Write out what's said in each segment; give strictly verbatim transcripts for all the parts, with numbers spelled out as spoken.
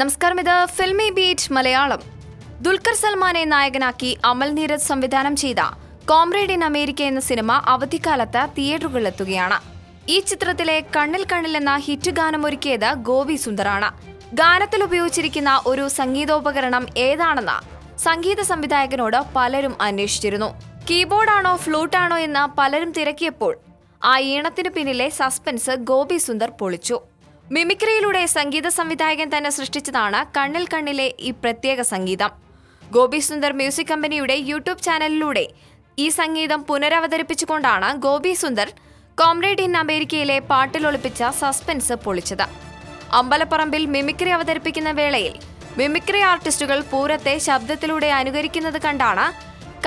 നമസ്കാരം, ഇത് Filmibeat Malayalam. Dulquer സൽമാനെ നായകനാക്കി അമൽ നീരദ് സംവിധാനം ചെയ്ത കോംറേഡ് ഇൻ അമേരിക്ക എന്ന സിനിമ അവധിക്കാലത്ത് തിയേറ്ററുകളിലെത്തുകയാണ്. ഈ ചിത്രത്തിലെ കണ്ണിൽ കണ്ണിൽ എന്ന ഹിറ്റ് ഗാനമൊരുക്കിയത് ഗോപി സുന്ദറാണ്. ഗാനത്തിൽ ഉപയോഗിച്ചിരിക്കുന്ന ഒരു സംഗീതോപകരണം ഏതാണെന്ന് സംഗീത സംവിധായകനോട് പലരും അന്വേഷിച്ചിരുന്നു. കീബോർഡാണോ ഫ്ലൂട്ടാണോ എന്ന് പലരും തിരക്കിയപ്പോൾ ആ ഈണത്തിനു പിന്നിലെ സസ്പെൻസ് ഗോപി സുന്ദർ പൊളിച്ചു. മിമിക്രിയിലൂടെ സംഗീത സംവിധായകൻ തന്നെ സൃഷ്ടിച്ചതാണ് കണ്ണിൽ കണ്ണിലെ ഈ പ്രത്യേക സംഗീതം. ഗോപി സുന്ദർ മ്യൂസിക് കമ്പനിയുടെ യൂട്യൂബ് ചാനലിലൂടെ ഈ സംഗീതം പുനരവതരിപ്പിച്ചുകൊണ്ടാണ് ഗോപി സുന്ദർ കോംറേഡ് ഇൻ അമേരിക്കയിലെ പാട്ടിലൊളിപ്പിച്ച സസ്പെൻസ് പൊളിച്ചത്. അമ്പലപ്പറമ്പിൽ മിമിക്രി അവതരിപ്പിക്കുന്ന വേളയിൽ മിമിക്രി ആർട്ടിസ്റ്റുകൾ പൂരത്തെ ശബ്ദത്തിലൂടെ അനുകരിക്കുന്നത് കണ്ടാണ്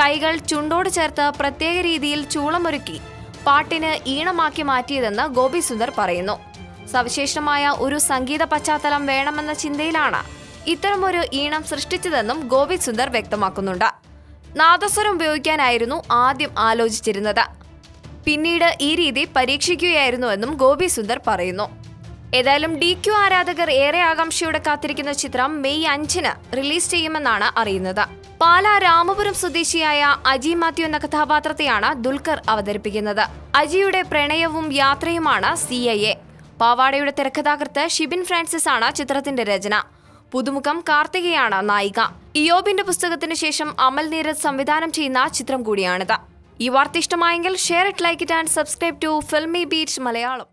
കൈകൾ ചുണ്ടോട് ചേർത്ത് പ്രത്യേക രീതിയിൽ ചൂളമൊരുക്കി പാട്ടിന് ഈണമാക്കി മാറ്റിയതെന്ന് ഗോപി സുന്ദർ പറയുന്നു. സവിശേഷമായ ഒരു സംഗീത പശ്ചാത്തലം വേണമെന്ന ചിന്തയിലാണ് ഇത്തരമൊരു ഈണം സൃഷ്ടിച്ചതെന്നും ഗോപി സുന്ദർ വ്യക്തമാക്കുന്നുണ്ട്. നാദസ്വരം ഉപയോഗിക്കാനായിരുന്നു ആദ്യം ആലോചിച്ചിരുന്നത്, പിന്നീട് ഈ രീതി പരീക്ഷിക്കുകയായിരുന്നുവെന്നും ഗോപി സുന്ദർ പറയുന്നു. ഏതായാലും ഡി ക്യു ആരാധകർ ഏറെ ആകാംക്ഷയോടെ കാത്തിരിക്കുന്ന ചിത്രം മെയ് അഞ്ചിന് റിലീസ് ചെയ്യുമെന്നാണ് അറിയുന്നത്. പാലാ രാമപുരം സ്വദേശിയായ അജി മാത്യു എന്ന കഥാപാത്രത്തെയാണ് ദുൽഖർ അവതരിപ്പിക്കുന്നത്. അജിയുടെ പ്രണയവും യാത്രയുമാണ് സി ഐ എ. പാവാടയുടെ തിരക്കഥാകൃത്ത് ഷിബിൻ ഫ്രാൻസിസ് ആണ് ചിത്രത്തിന്റെ രചന. പുതുമുഖം കാർത്തികയാണ് നായിക. ഇയോബിന്റെ പുസ്തകത്തിനു ശേഷം അമൽ നീരദ് സംവിധാനം ചെയ്യുന്ന ചിത്രം കൂടിയാണിത്. ഈ വാർത്ത ഇഷ്ടമായെങ്കിൽ share it, like it and subscribe to Filmibeat Malayalam.